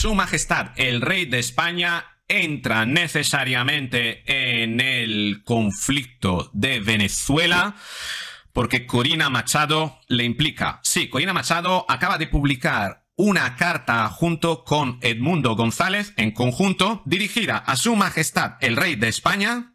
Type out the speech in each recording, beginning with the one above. Su Majestad, el Rey de España, entra necesariamente en el conflicto de Venezuela porque Corina Machado le implica. Sí, Corina Machado acaba de publicar una carta junto con Edmundo González, en conjunto, dirigida a Su Majestad, el Rey de España.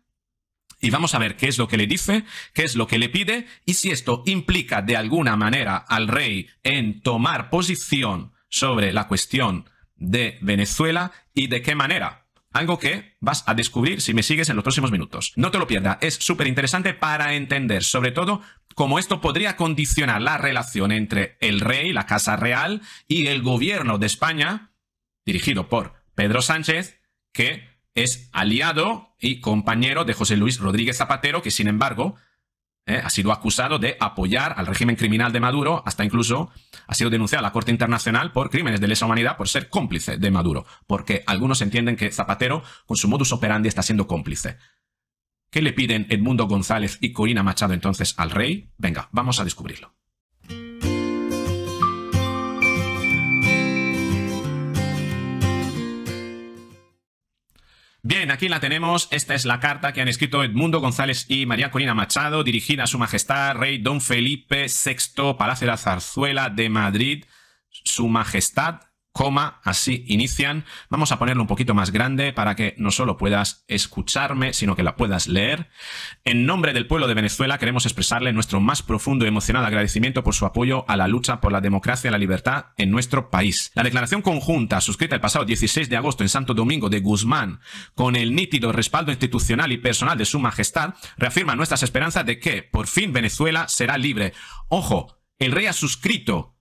Y vamos a ver qué es lo que le dice, qué es lo que le pide y si esto implica de alguna manera al rey en tomar posición sobre la cuestión de Venezuela y de qué manera. Algo que vas a descubrir si me sigues en los próximos minutos. No te lo pierdas, es súper interesante para entender, sobre todo, cómo esto podría condicionar la relación entre el rey, la Casa Real, y el gobierno de España, dirigido por Pedro Sánchez, que es aliado y compañero de José Luis Rodríguez Zapatero, que sin embargo ha sido acusado de apoyar al régimen criminal de Maduro, hasta incluso ha sido denunciado a la Corte Internacional por crímenes de lesa humanidad por ser cómplice de Maduro, porque algunos entienden que Zapatero, con su modus operandi, está siendo cómplice. ¿Qué le piden Edmundo González y Corina Machado entonces al rey? Venga, vamos a descubrirlo. Bien, aquí la tenemos. Esta es la carta que han escrito Edmundo González y María Corina Machado, dirigida a Su Majestad Rey Don Felipe VI, Palacio de la Zarzuela de Madrid. Su Majestad, coma, así inician. Vamos a ponerlo un poquito más grande para que no solo puedas escucharme, sino que la puedas leer. En nombre del pueblo de Venezuela queremos expresarle nuestro más profundo y emocional agradecimiento por su apoyo a la lucha por la democracia y la libertad en nuestro país. La declaración conjunta, suscrita el pasado 16 de agosto en Santo Domingo de Guzmán, con el nítido respaldo institucional y personal de Su Majestad, reafirma nuestras esperanzas de que, por fin, Venezuela será libre. Ojo, el rey ha suscrito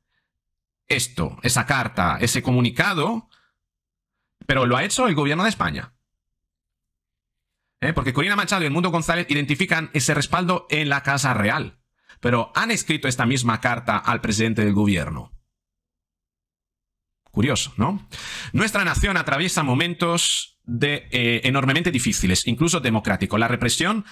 esto, esa carta, ese comunicado, pero lo ha hecho el gobierno de España. Porque Corina Machado y Edmundo González identifican ese respaldo en la Casa Real, pero han escrito esta misma carta al presidente del gobierno. Curioso, ¿no? Nuestra nación atraviesa momentos de, enormemente difíciles, incluso democráticos. La represión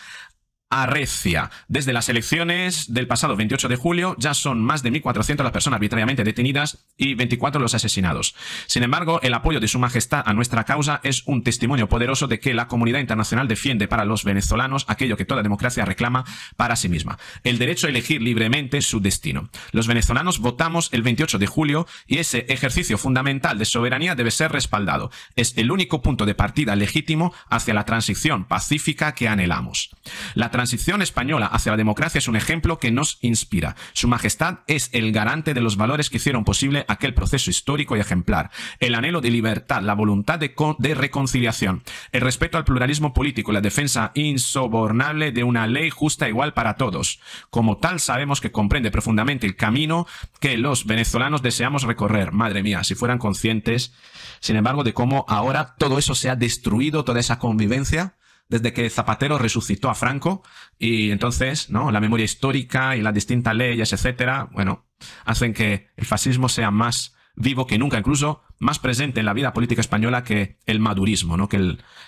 arrecia. Desde las elecciones del pasado 28 de julio ya son más de 1.400 las personas arbitrariamente detenidas y 24 los asesinados. Sin embargo, el apoyo de Su Majestad a nuestra causa es un testimonio poderoso de que la comunidad internacional defiende para los venezolanos aquello que toda democracia reclama para sí misma: el derecho a elegir libremente su destino. Los venezolanos votamos el 28 de julio y ese ejercicio fundamental de soberanía debe ser respaldado. Es el único punto de partida legítimo hacia la transición pacífica que anhelamos. La transición española hacia la democracia es un ejemplo que nos inspira. Su Majestad es el garante de los valores que hicieron posible aquel proceso histórico y ejemplar: el anhelo de libertad, la voluntad de reconciliación, el respeto al pluralismo político y la defensa insobornable de una ley justa igual para todos. Como tal, sabemos que comprende profundamente el camino que los venezolanos deseamos recorrer. Madre mía, si fueran conscientes, sin embargo, de cómo ahora todo eso se ha destruido, toda esa convivencia, desde que Zapatero resucitó a Franco, y entonces, ¿no?, la memoria histórica y las distintas leyes, etcétera, bueno, hacen que el fascismo sea más vivo que nunca, incluso más presente en la vida política española que el madurismo, ¿no?, que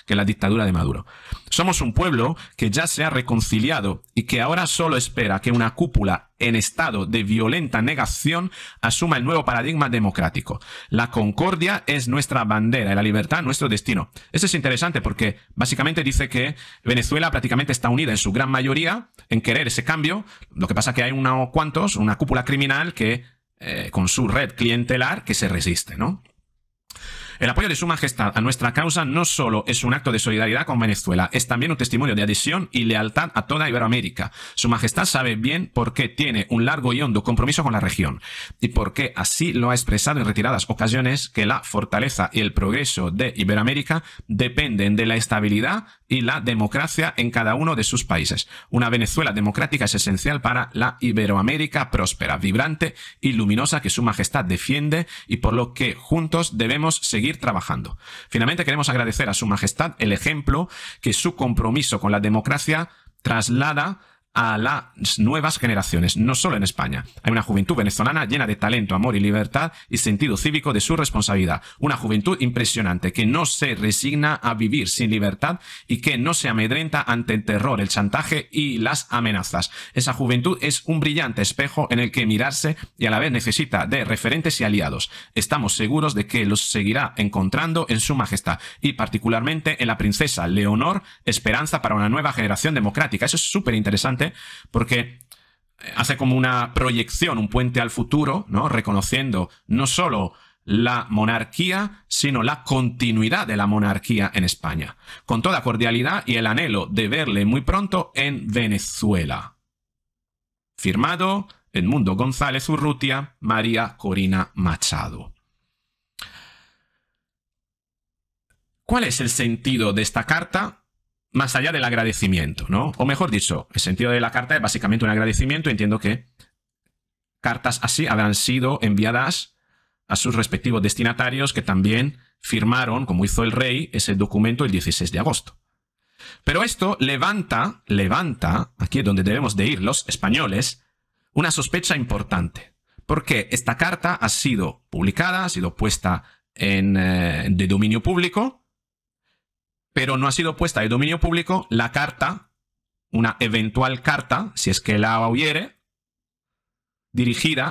la dictadura de Maduro. Somos un pueblo que ya se ha reconciliado y que ahora solo espera que una cúpula en estado de violenta negación asuma el nuevo paradigma democrático. La concordia es nuestra bandera y la libertad nuestro destino. Eso es interesante porque básicamente dice que Venezuela prácticamente está unida en su gran mayoría en querer ese cambio. Lo que pasa es que hay unos cuantos, una cúpula criminal que con su red clientelar, que se resiste, ¿no? El apoyo de Su Majestad a nuestra causa no solo es un acto de solidaridad con Venezuela, es también un testimonio de adhesión y lealtad a toda Iberoamérica. Su Majestad sabe bien por qué tiene un largo y hondo compromiso con la región y por qué así lo ha expresado en retiradas ocasiones, que la fortaleza y el progreso de Iberoamérica dependen de la estabilidad y la democracia en cada uno de sus países. Una Venezuela democrática es esencial para la Iberoamérica próspera, vibrante y luminosa que Su Majestad defiende y por lo que juntos debemos seguir trabajando. Finalmente, queremos agradecer a Su Majestad el ejemplo que su compromiso con la democracia traslada a las nuevas generaciones, no solo en España. Hay una juventud venezolana llena de talento, amor y libertad y sentido cívico de su responsabilidad. Una juventud impresionante que no se resigna a vivir sin libertad y que no se amedrenta ante el terror, el chantaje y las amenazas. Esa juventud es un brillante espejo en el que mirarse y a la vez necesita de referentes y aliados. Estamos seguros de que los seguirá encontrando en su majestad y particularmente en la princesa Leonor, esperanza para una nueva generación democrática. Eso es súper interesante porque hace como una proyección, un puente al futuro, ¿no? Reconociendo no solo la monarquía, sino la continuidad de la monarquía en España. Con toda cordialidad y el anhelo de verle muy pronto en Venezuela. Firmado Edmundo González Urrutia, María Corina Machado. ¿Cuál es el sentido de esta carta? Más allá del agradecimiento, ¿no? O mejor dicho, el sentido de la carta es básicamente un agradecimiento. Entiendo que cartas así habrán sido enviadas a sus respectivos destinatarios que también firmaron, como hizo el rey, ese documento el 16 de agosto. Pero esto levanta, aquí es donde debemos de ir los españoles, una sospecha importante. Porque esta carta ha sido publicada, ha sido puesta de dominio público, pero no ha sido puesta de dominio público la carta, una eventual carta, si es que la hubiere,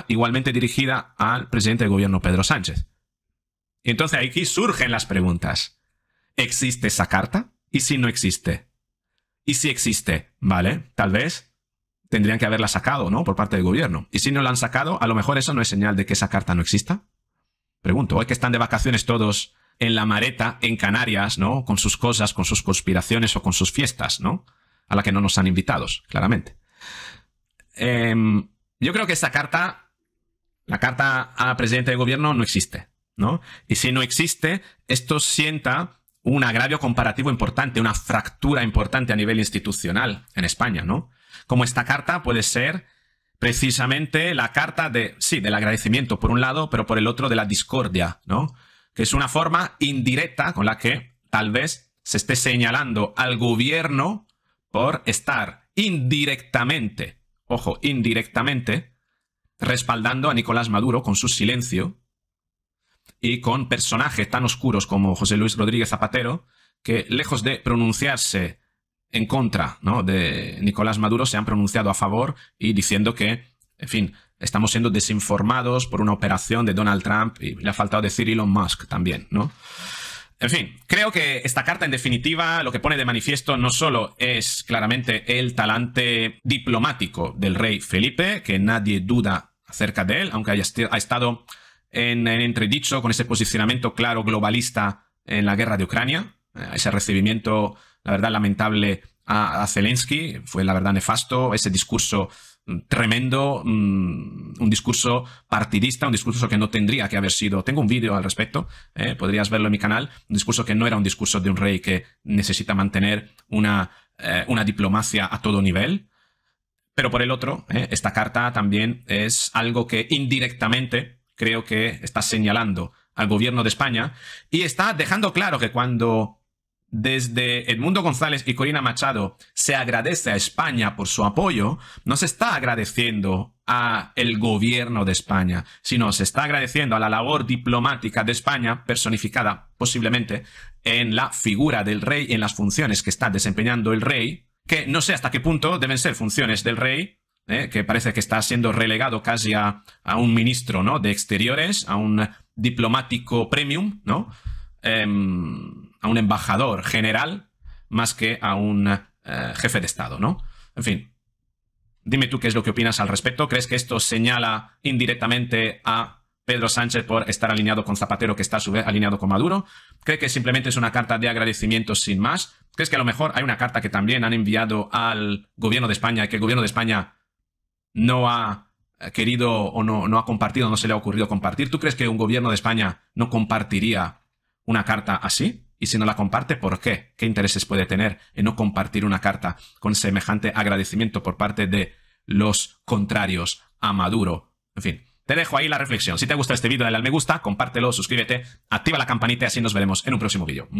igualmente dirigida al presidente del gobierno Pedro Sánchez. Y entonces aquí surgen las preguntas. ¿Existe esa carta? ¿Y si no existe? ¿Y si existe? ¿Vale? Tal vez tendrían que haberla sacado, ¿no? Por parte del gobierno. ¿Y si no la han sacado? A lo mejor eso no es señal de que esa carta no exista. Pregunto, ¿hoy que están de vacaciones todos en la Mareta, en Canarias, ¿no? Con sus cosas, con sus conspiraciones o con sus fiestas, ¿no? A la que no nos han invitados, claramente. Yo creo que esta carta, la carta al presidente del gobierno, no existe, ¿no? Y si no existe, esto sienta un agravio comparativo importante, una fractura importante a nivel institucional en España, ¿no? Como esta carta puede ser precisamente la carta de, sí, del agradecimiento por un lado, pero por el otro de la discordia, ¿no? Que es una forma indirecta con la que tal vez se esté señalando al gobierno por estar indirectamente, ojo, indirectamente, respaldando a Nicolás Maduro con su silencio y con personajes tan oscuros como José Luis Rodríguez Zapatero, que lejos de pronunciarse en contra, ¿no?, de Nicolás Maduro, se han pronunciado a favor y diciendo que, en fin, estamos siendo desinformados por una operación de Donald Trump y le ha faltado decir Elon Musk también, ¿no? En fin, creo que esta carta en definitiva lo que pone de manifiesto no solo es claramente el talante diplomático del rey Felipe, que nadie duda acerca de él, aunque ha estado en entredicho con ese posicionamiento claro globalista en la guerra de Ucrania, ese recibimiento, la verdad, lamentable a Zelensky, fue la verdad nefasto, ese discurso tremendo, un discurso partidista, un discurso que no tendría que haber sido. Tengo un vídeo al respecto, podrías verlo en mi canal, un discurso que no era un discurso de un rey que necesita mantener una diplomacia a todo nivel. Pero por el otro, esta carta también es algo que indirectamente creo que está señalando al gobierno de España y está dejando claro que cuando desde Edmundo González y Corina Machado se agradece a España por su apoyo, no se está agradeciendo al gobierno de España, sino se está agradeciendo a la labor diplomática de España, personificada posiblemente en la figura del rey, en las funciones que está desempeñando el rey, que no sé hasta qué punto deben ser funciones del rey, que parece que está siendo relegado casi a un ministro, ¿no?, de Exteriores, a un diplomático premium, ¿no?, a un embajador general más que a un jefe de Estado, ¿no? En fin, dime tú qué es lo que opinas al respecto. ¿Crees que esto señala indirectamente a Pedro Sánchez por estar alineado con Zapatero, que está a su vez alineado con Maduro? ¿Crees que simplemente es una carta de agradecimiento sin más? ¿Crees que a lo mejor hay una carta que también han enviado al gobierno de España y que el gobierno de España no ha querido o no ha compartido, no se le ha ocurrido compartir? ¿Tú crees que un gobierno de España no compartiría una carta así? Y si no la comparte, ¿por qué? ¿Qué intereses puede tener en no compartir una carta con semejante agradecimiento por parte de los contrarios a Maduro? En fin, te dejo ahí la reflexión. Si te gusta este vídeo, dale al me gusta, compártelo, suscríbete, activa la campanita y así nos veremos en un próximo vídeo.